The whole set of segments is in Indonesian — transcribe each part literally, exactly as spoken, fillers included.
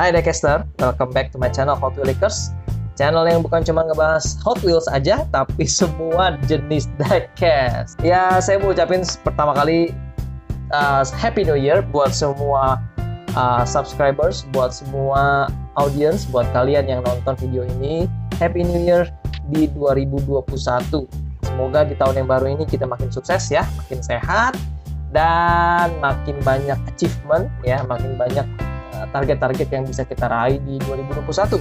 Hai Recaster, welcome back to my channel Hot Wheels Lickers. Channel yang bukan cuma ngebahas Hot Wheels aja, tapi semua jenis diecast. Ya, saya mau ucapin pertama kali uh, Happy New Year buat semua uh, subscribers, buat semua audience, buat kalian yang nonton video ini. Happy New Year di dua ribu dua puluh satu. Semoga di tahun yang baru ini kita makin sukses ya, makin sehat, dan makin banyak achievement ya, makin banyak target-target yang bisa kita raih di dua ribu dua puluh satu.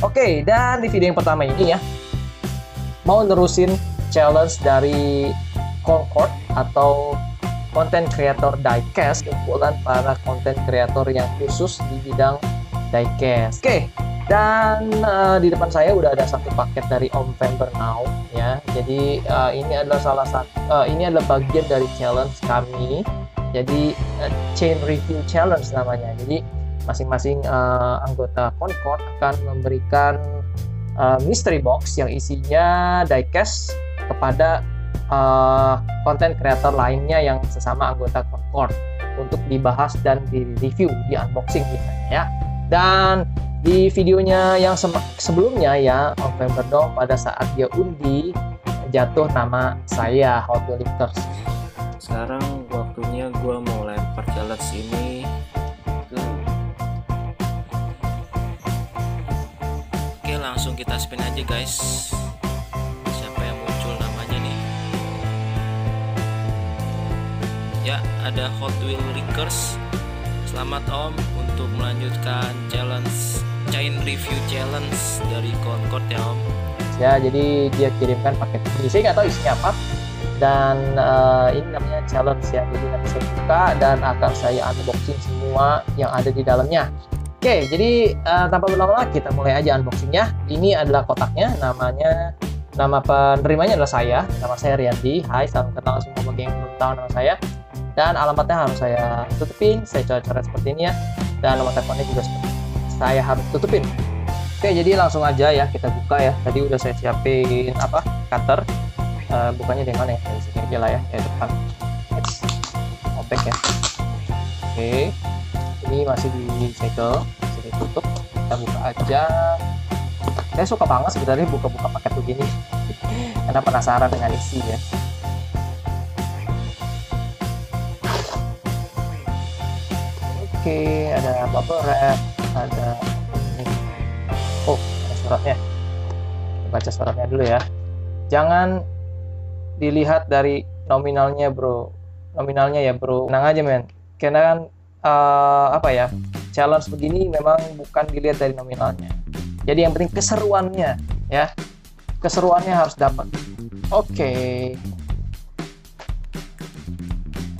Oke, dan di video yang pertama ini ya, mau nerusin challenge dari Concord atau Content Creator Diecast, kumpulan para content creator yang khusus di bidang diecast. Oke, dan uh, di depan saya udah ada satu paket dari November Now ya. Jadi uh, ini adalah salah satu, uh, ini adalah bagian dari challenge kami. Jadi uh, chain review challenge namanya. Jadi masing-masing uh, anggota Concord akan memberikan uh, mystery box yang isinya diecast kepada konten uh, creator lainnya yang sesama anggota Concord untuk dibahas dan direview, di unboxing misalnya ya. Dan di videonya yang sebelumnya ya, November Now pada saat dia undi jatuh nama saya Hot Wheels Lickers. Sekarang waktunya gua mau lempar challenge ini. Langsung kita spin aja guys, siapa yang muncul namanya nih ya, ada Hot Wheels Rekers. Selamat om untuk melanjutkan challenge chain review challenge dari Concord ya om ya. Jadi dia kirimkan paket ini, saya nggak tahu isinya apa, dan uh, ini namanya challenge ya. Jadi nanti saya buka dan akan saya unboxing semua yang ada di dalamnya. Oke, jadi uh, tanpa berlama-lama kita mulai aja unboxingnya. Ini adalah kotaknya, namanya, nama penerimanya adalah saya. Nama saya Rianti. Hai, salam kenal semua bagi yang belum tahu nama saya. Dan alamatnya harus saya tutupin. Saya coret-coret seperti ini ya. Dan nomor teleponnya juga seperti ini. Saya harus tutupin. Oke, jadi langsung aja ya kita buka ya. Tadi udah saya siapin apa? Cutter. Uh, bukannya dari mana ya? Dari sini aja lah ya, dari depan. Eits, opek ya. Oke. Ini masih di segel, masih ditutup. Kita buka aja. Saya suka banget sebenarnya buka-buka paket begini karena penasaran dengan isi ya. Oke, ada bubble wrap, ada ini. Oh, ada suratnya. Kita baca suratnya dulu ya. Jangan dilihat dari nominalnya bro, nominalnya ya bro. Tenang aja men, karena kan Uh, apa ya, challenge begini memang bukan dilihat dari nominalnya. Jadi yang penting keseruannya ya, keseruannya harus dapat. Oke, okay.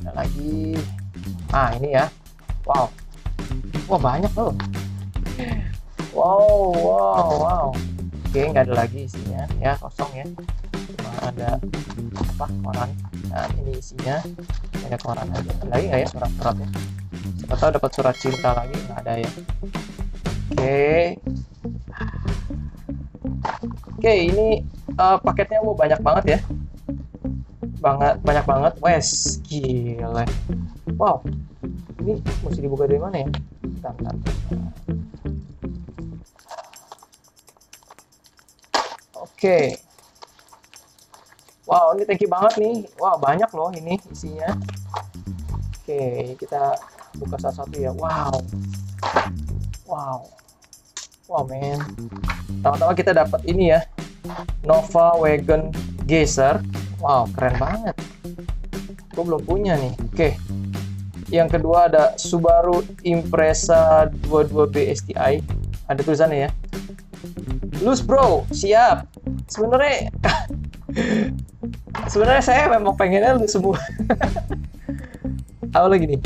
Ada lagi. Ah ini ya, wow, wah banyak loh. Wow, wow, wow. Oke, okay, nggak ada lagi isinya ya, kosong ya. Cuma ada apa, koran. Nah ini isinya ada koran aja. Ada lagi nggak ya surat-suratnya? Atau dapat surat cinta lagi, nggak ada ya. Oke, oke, ini uh, paketnya mau banyak banget ya, banget banyak banget, wes gila. Wow, ini mesti dibuka dari mana ya? Bentar, bentar. Oke, wow, ini thank you banget nih. Wow, banyak loh ini isinya. Oke, kita buka satu-satu ya. Wow, wow, wow men. Pertama-tama kita dapat ini ya, Nova Wagon Geyser. Wow, keren banget. Gue belum punya nih. Oke, yang kedua ada Subaru Impreza dua puluh dua B S T I. Ada tulisannya ya, loose bro, siap. Sebenarnya sebenarnya saya memang pengennya lu semua. Apa lagi nih?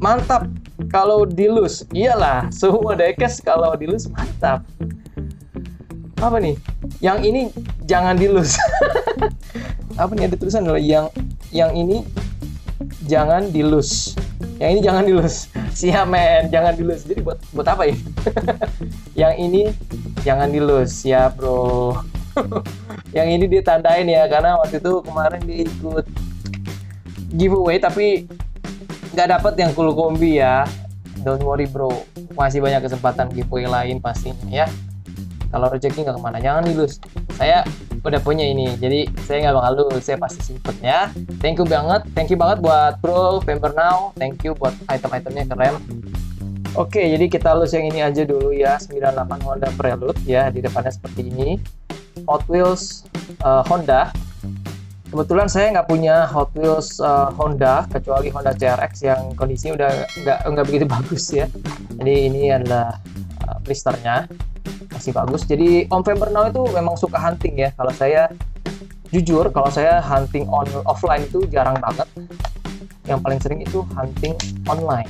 Mantap kalau dilus, iyalah semua diecast kalau dilus mantap. Apa nih? Yang ini jangan dilus. Apa nih, ada tulisan loh, yang yang ini jangan dilus. Yang ini jangan dilus. Siap men, jangan dilus. Jadi buat buat apa ya? Yang ini jangan dilus. Siap bro. Yang ini ditandain ya, karena waktu itu kemarin dia ikut giveaway tapi nggak dapat yang cool kombi ya. don't worry bro, masih banyak kesempatan giveaway lain pastinya ya. Kalau rezeki nggak kemana, jangan dilus. Saya udah punya ini, jadi saya nggak bakal lulus, saya pasti simpen ya. Thank you banget, thank you banget buat bro November Now, thank you buat item-itemnya keren. Oke, jadi kita lulus yang ini aja dulu ya, sembilan delapan Honda Prelude ya, di depannya seperti ini. Hot Wheels uh, Honda. Kebetulan saya nggak punya Hot Wheels uh, Honda, kecuali Honda C R X yang kondisinya udah nggak nggak begitu bagus ya. Jadi ini adalah uh, blisternya. Masih bagus. Jadi November Now itu memang suka hunting ya. Kalau saya jujur, kalau saya hunting on offline itu jarang banget. Yang paling sering itu hunting online.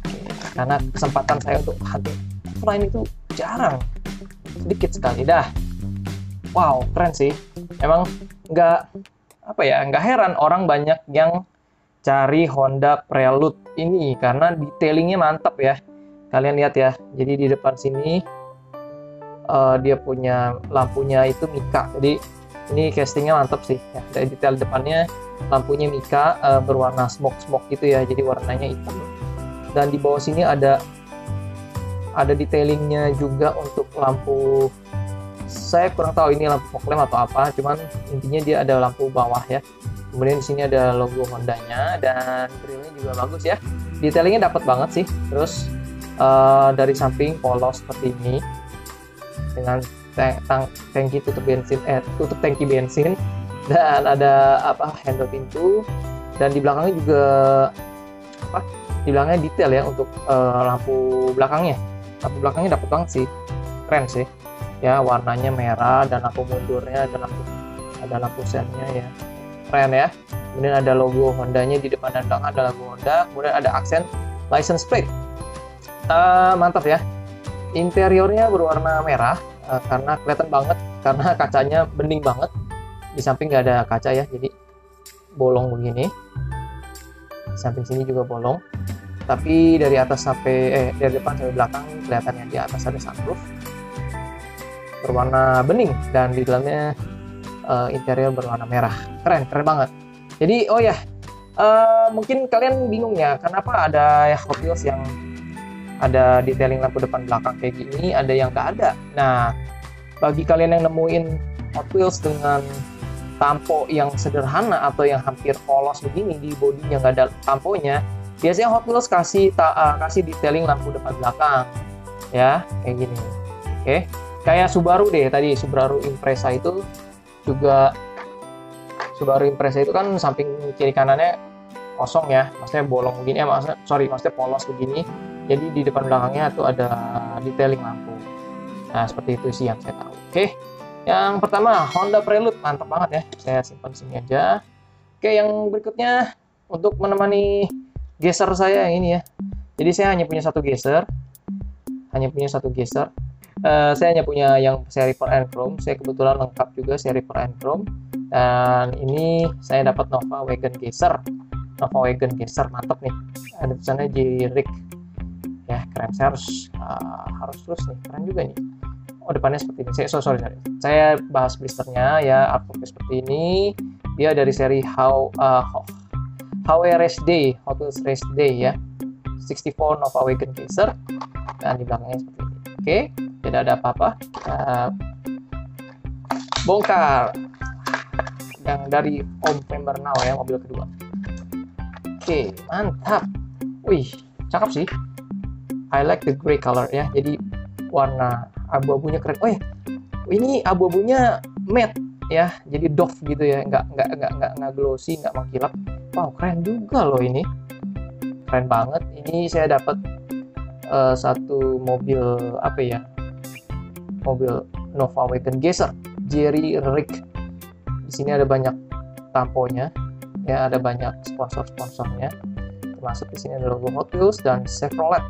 Oke, karena kesempatan saya untuk hunting offline itu jarang, sedikit sekali dah. Wow, keren sih. Emang nggak apa ya, nggak heran orang banyak yang cari Honda Prelude ini karena detailingnya mantap ya. Kalian lihat ya, jadi di depan sini uh, dia punya lampunya itu mika, jadi ini castingnya mantap sih ya. Dari detail depannya lampunya mika uh, berwarna smoke-smoke gitu ya, jadi warnanya hitam. Dan di bawah sini ada ada detailingnya juga untuk lampu, saya kurang tahu ini lampu fog lamp atau apa, cuman intinya dia ada lampu bawah ya. Kemudian di sini ada logo Hondanya dan grillnya juga bagus ya, detailingnya dapat banget sih. Terus Uh, dari samping polos seperti ini dengan tank tangki tutup bensin, eh tutup tangki bensin, dan ada apa handle pintu, dan di belakangnya juga apa, di belakangnya detail ya untuk uh, lampu belakangnya, lampu belakangnya dapet banget sih, keren sih ya, warnanya merah dan lampu mundurnya, dan lampu ada lampu sennya ya, keren ya. Kemudian ada logo Hondanya di depan dan belakang ada logo Honda, kemudian ada aksen license plate. Uh, mantap ya, interiornya berwarna merah uh, karena kelihatan banget, karena kacanya bening banget, di samping nggak ada kaca ya, jadi bolong begini, di samping sini juga bolong, tapi dari atas sampai eh dari depan sampai belakang kelihatannya di atas ada sunroof berwarna bening, dan di dalamnya uh, interior berwarna merah, keren keren banget. Jadi oh ya, uh, mungkin kalian bingung ya kenapa ada Hot Wheels yang ada detailing lampu depan belakang kayak gini, ada yang nggak ada. Nah, bagi kalian yang nemuin Hot Wheels dengan tampo yang sederhana atau yang hampir polos begini, di bodinya nggak ada tamponya, biasanya Hot Wheels kasih ta uh, kasih detailing lampu depan belakang ya kayak gini. Oke, okay. Kayak Subaru deh, tadi Subaru Impreza itu juga, Subaru Impreza itu kan samping kiri kanannya kosong ya, maksudnya bolong begini, eh, maksudnya, sorry maksudnya polos begini. Jadi di depan belakangnya itu ada detailing lampu. Nah, seperti itu sih yang saya tahu. Oke, yang pertama Honda Prelude mantap banget ya. Saya simpan sini aja. Oke, yang berikutnya untuk menemani geser saya yang ini ya. Jadi saya hanya punya satu geser, hanya punya satu geser. Uh, saya hanya punya yang seri for and chrome. Saya kebetulan lengkap juga seri for and chrome. Dan ini saya dapat Nova Wagon Geyser. Nova Wagon Geyser mantap nih. Ada tulisannya J-Rick. Ya, keren. Saya harus uh, harus terus nih, keren juga nih. Oh, depannya seperti ini. Saya so, sorry, sorry. Saya bahas blisternya ya, artworknya seperti ini. Dia dari seri How uh, How Race Day, Hot Wheels Race Day ya. enam puluh empat Nova Wagon Geyser. Dan di belakangnya seperti ini. Oke, okay. Tidak ada apa-apa. Uh, bongkar yang dari November Now ya, mobil kedua. Oke, okay, mantap. Wih, cakep sih. I like the gray color ya, jadi warna abu-abunya keren. Oh ya, ini abu-abunya matte ya, jadi doff gitu ya, nggak nggak nggak nggak nggak glossy, nggak mengkilap. Wow, keren juga loh ini, keren banget. Ini saya dapat uh, satu mobil apa ya, mobil Nova Wagon Geyser, Jerry Rick. Di sini ada banyak tamponya, ya ada banyak sponsor-sponsornya. Termasuk di sini ada logo Hot Wheels dan Chevrolet.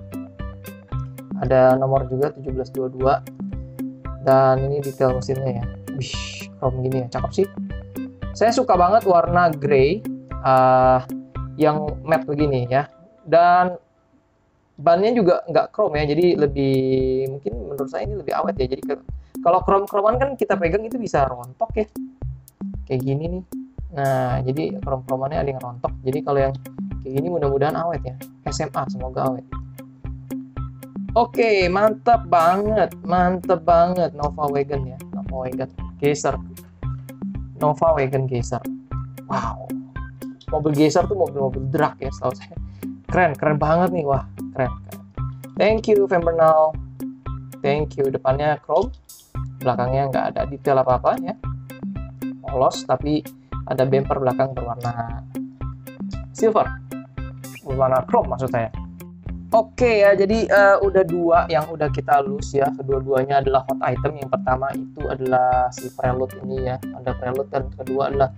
Ada nomor juga tujuh belas dua puluh dua, dan ini detail mesinnya ya. Wih, chrome gini ya, cakep sih. Saya suka banget warna grey uh, yang matte begini ya. Dan bannya juga nggak chrome ya, jadi lebih mungkin menurut saya ini lebih awet ya. Jadi kalau chrome-chromean kan kita pegang itu bisa rontok ya, kayak gini nih. Nah, jadi chrome-chromeannya ada yang rontok. Jadi kalau yang Oke, ini mudah-mudahan awet ya. S M A semoga awet. Oke, mantap banget, mantap banget Nova Wagon ya, Nova Wagon Geyser, Nova Wagon Geyser. Wow, mobil Geyser tuh mobil-mobil drag ya, setahu saya. Keren, keren banget nih, wah, keren. keren. Thank you, November Now. Thank you. Depannya chrome, belakangnya nggak ada detail apa-apa ya. Polos, tapi ada bumper belakang berwarna silver, berwarna chrome maksud saya. Oke okay, ya, jadi uh, udah dua yang udah kita lose ya. Kedua-duanya adalah hot item. Yang pertama itu adalah si Prelude ini ya, Honda Prelude, dan kedua adalah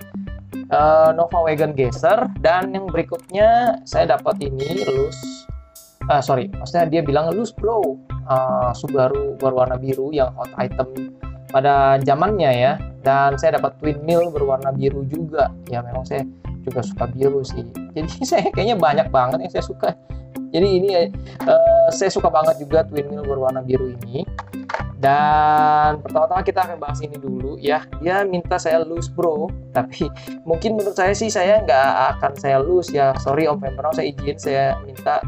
uh, Nova Wagon Geyser. Dan yang berikutnya saya dapat ini lose, uh, sorry, maksudnya dia bilang lose bro, uh, Subaru berwarna biru yang hot item pada zamannya ya. Dan saya dapat Twin Mill berwarna biru juga ya. Memang saya juga suka biru sih, jadi saya kayaknya banyak banget yang saya suka. Jadi ini uh, saya suka banget juga Twin Mill berwarna biru ini. Dan pertama-tama kita akan bahas ini dulu ya. Dia minta saya lose bro, tapi mungkin menurut saya sih saya nggak akan saya lose ya. Sorry Om Pembrau, saya izin, saya minta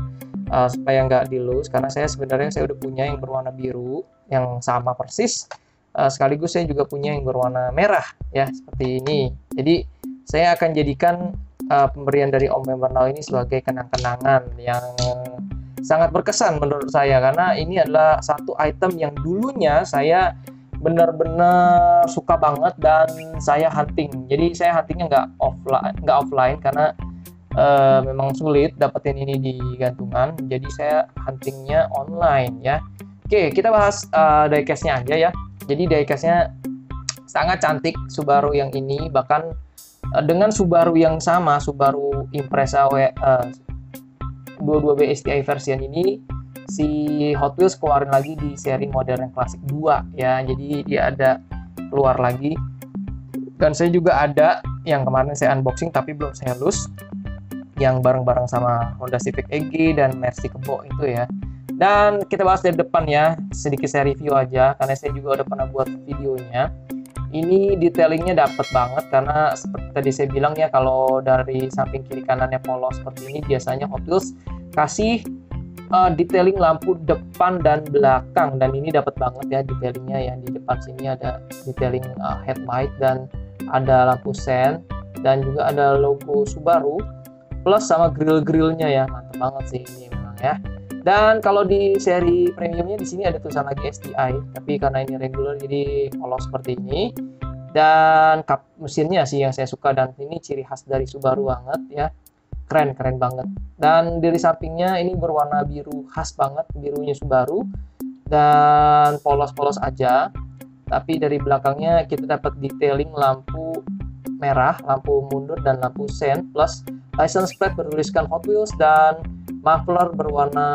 uh, supaya nggak di lose. Karena saya sebenarnya saya udah punya yang berwarna biru yang sama persis. Uh, sekaligus saya juga punya yang berwarna merah ya, seperti ini. Jadi saya akan jadikan Uh, pemberian dari Om November Now ini sebagai kenang-kenangan yang sangat berkesan menurut saya, karena ini adalah satu item yang dulunya saya benar-benar suka banget dan saya hunting. Jadi saya huntingnya nggak offline, nggak offline karena uh, memang sulit dapetin ini di gantungan. Jadi saya huntingnya online ya. Oke, kita bahas uh, diecast-nya aja ya. Jadi diecast-nya sangat cantik Subaru yang ini, bahkan dengan Subaru yang sama, Subaru Impreza uh, dua puluh dua B S T I version ini, si Hot Wheels keluarin lagi di seri modern klasik dua ya. Jadi dia ada keluar lagi, dan saya juga ada yang kemarin saya unboxing tapi belum saya lose, yang bareng-bareng sama Honda Civic E G dan Mercy Kebo itu ya. Dan kita bahas dari depan ya, sedikit saya review aja karena saya juga udah pernah buat videonya. Ini detailingnya dapat banget karena seperti tadi saya bilang ya, kalau dari samping kiri kanannya polos seperti ini, biasanya Hot Wheels kasih uh, detailing lampu depan dan belakang, dan ini dapat banget ya detailingnya ya. Di depan sini ada detailing uh, headlight, dan ada lampu sen, dan juga ada logo Subaru plus sama grill-grillnya ya, mantap banget sih ini memang ya. Dan kalau di seri premiumnya di sini ada tulisan lagi S T I, tapi karena ini regular jadi polos seperti ini. Dan kap mesinnya sih yang saya suka, dan ini ciri khas dari Subaru banget ya, keren keren banget. Dan dari sampingnya ini berwarna biru khas banget, birunya Subaru, dan polos-polos aja. Tapi dari belakangnya kita dapat detailing lampu merah, lampu mundur, dan lampu sen, plus license plate bertuliskan Hot Wheels, dan muffler berwarna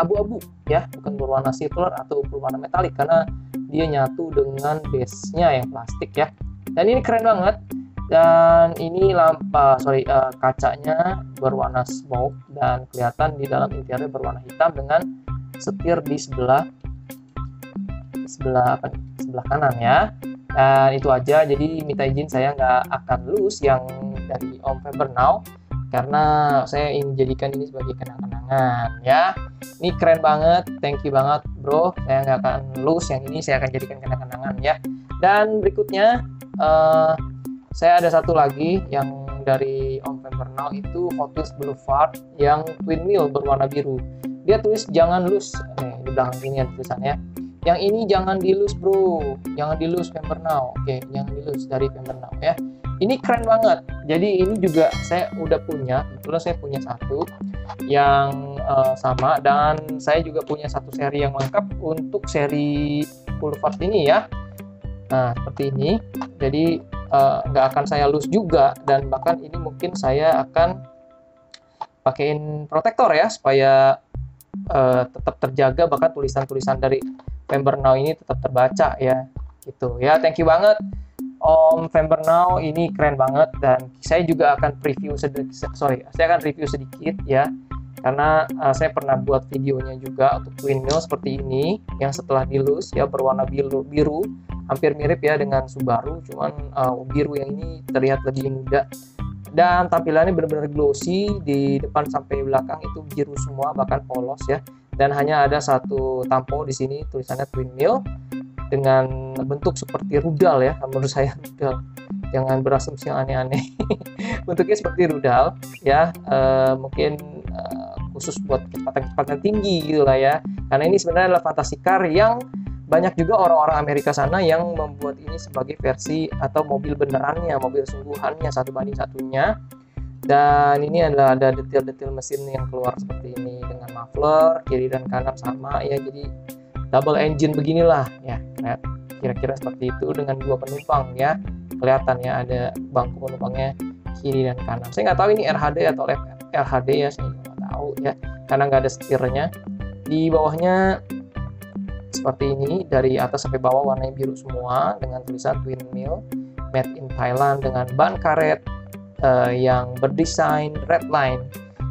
abu-abu ya, bukan berwarna silver atau berwarna metalik karena dia nyatu dengan base-nya yang plastik ya. Dan ini keren banget. Dan ini lampa, sorry uh, kacanya berwarna smoke, dan kelihatan di dalam interior berwarna hitam dengan setir di sebelah sebelah apa nih? sebelah kanan ya. Dan itu aja. Jadi minta izin saya nggak akan lose yang dari Om November Now, karena saya ingin jadikan ini sebagai kenang-kenangan ya. Ini keren banget, thank you banget bro. Saya nggak akan lose yang ini, saya akan jadikan kenang-kenangan ya. Dan berikutnya uh, saya ada satu lagi yang dari Om November Now, itu Hot Wheels Boulevard yang Twin Mill berwarna biru. Dia tulis jangan lose, nih di belakang sini ada tulisannya. Yang ini jangan di lose bro, jangan di lose November Now. Oke, jangan di lose dari November Now ya. Ini keren banget. Jadi ini juga saya udah punya, kebetulan saya punya satu yang uh, sama, dan saya juga punya satu seri yang lengkap untuk seri Boulevard ini ya. Nah seperti ini. Jadi nggak uh, akan saya lose juga, dan bahkan ini mungkin saya akan pakein protektor ya supaya uh, tetap terjaga, bahkan tulisan-tulisan dari November Now ini tetap terbaca ya. Gitu ya. Thank you banget Om November Now, ini keren banget. Dan saya juga akan preview sedikit, sorry, saya akan review sedikit ya, karena uh, saya pernah buat videonya juga untuk Twin Mill seperti ini, yang setelah dilus ya berwarna biru, biru, hampir mirip ya dengan Subaru, cuman uh, biru yang ini terlihat lebih muda Dan tampilannya benar-benar glossy, di depan sampai belakang itu biru semua, bahkan polos ya. Dan hanya ada satu tampo di sini, tulisannya Twin Mill, dengan bentuk seperti rudal ya. Menurut saya rudal, jangan berasumsi yang aneh-aneh. Bentuknya seperti rudal ya, e, mungkin e, khusus buat kecepatan-kecepatan tinggi gitulah ya. Karena ini sebenarnya adalah fantasi car yang banyak juga orang-orang Amerika sana yang membuat ini sebagai versi atau mobil benerannya, mobil sungguhannya, satu banding satunya. Dan ini adalah ada detail-detail mesin yang keluar seperti ini, dengan muffler kiri dan kanan sama ya, jadi double engine beginilah ya, kira-kira seperti itu, dengan dua penumpang ya, kelihatan ya ada bangku penumpangnya kiri dan kanan. Saya nggak tahu ini R H D atau L H D ya, saya nggak tahu ya, karena nggak ada setirnya. Di bawahnya seperti ini, dari atas sampai bawah warnanya biru semua, dengan tulisan Twin Mill Made in Thailand, dengan ban karet uh, yang berdesain red line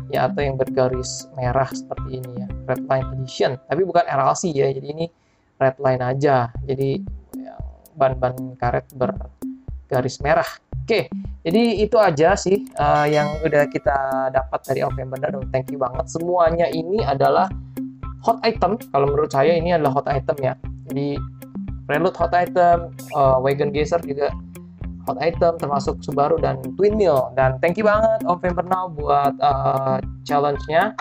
ya, atau yang bergaris merah seperti ini ya, red line edition, tapi bukan R L C ya, jadi ini red line aja, jadi ban-ban karet bergaris merah. Oke, jadi itu aja sih uh, yang udah kita dapat dari November Now. Thank you banget, semuanya ini adalah hot item. Kalau menurut saya ini adalah hot item ya. Jadi Prelude hot item, uh, Wagon Geyser juga hot item, termasuk Subaru dan Twin Mill. Dan thank you banget November Now buat uh, challenge-nya.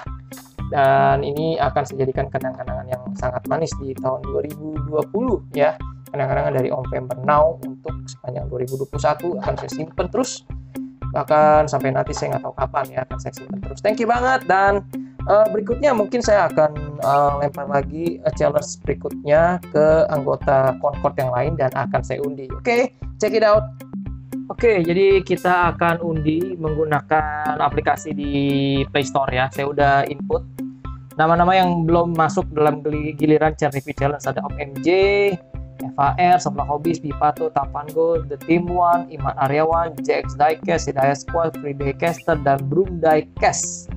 Dan ini akan saya jadikan kenang-kenangan yang sangat manis di tahun dua ribu dua puluh ya. Kenang-kenangan dari November Now untuk sepanjang dua ribu dua puluh satu akan saya simpen terus. Bahkan sampai nanti saya nggak tahu kapan ya, akan saya simpen terus. Thank you banget, dan Uh, berikutnya mungkin saya akan uh, lempar lagi uh, challenge berikutnya ke anggota Concord yang lain dan akan saya undi. Oke, okay, check it out. Oke, okay, jadi kita akan undi menggunakan aplikasi di Play Store ya. Saya udah input nama-nama yang belum masuk dalam giliran Cernipi Challenge. Ada Om M J, F A R, Sebelah Hobbies, Bipato, Tapango, The Team One, Iman Aryawan, J X Diecast, Hidayah Squad, Free Diecaster, dan Broom Diecast.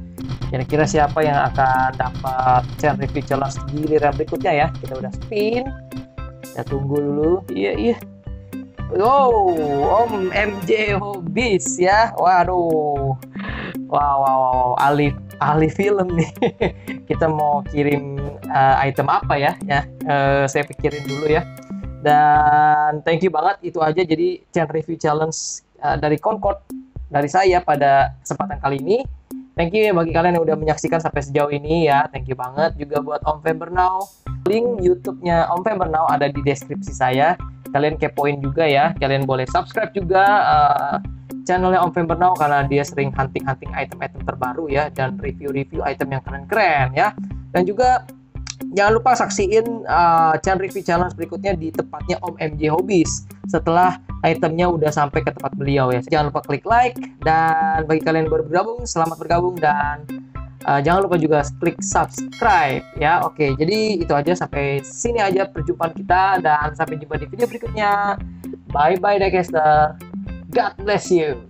Kira-kira siapa yang akan dapat Cernipi Challenge giliran berikutnya ya. Kita udah spin, kita tunggu dulu. Iya iya wow, Om M J Hobbies ya. Waduh, wow wow wow, ahli ahli film nih. Kita mau kirim uh, item apa ya ya uh, saya pikirin dulu ya. Dan thank you banget, itu aja jadi Cernipi Challenge uh, dari Concord dari saya pada kesempatan kali ini. Thank you bagi kalian yang udah menyaksikan sampai sejauh ini ya. Thank you banget juga buat November Now. Link YouTube-nya November Now ada di deskripsi saya. Kalian kepoin juga ya. Kalian boleh subscribe juga uh, channelnya November Now, karena dia sering hunting-hunting item-item terbaru ya, dan review-review item yang keren-keren ya. Dan juga jangan lupa saksiin uh, Cernipi Challenge berikutnya di tempatnya Om M J Hobbies setelah itemnya udah sampai ke tempat beliau ya. Jangan lupa klik like, dan bagi kalian yang baru bergabung, selamat bergabung, dan uh, jangan lupa juga klik subscribe ya. Oke, jadi itu aja, sampai sini aja perjumpaan kita, dan sampai jumpa di video berikutnya. Bye bye Diecaster, God bless you.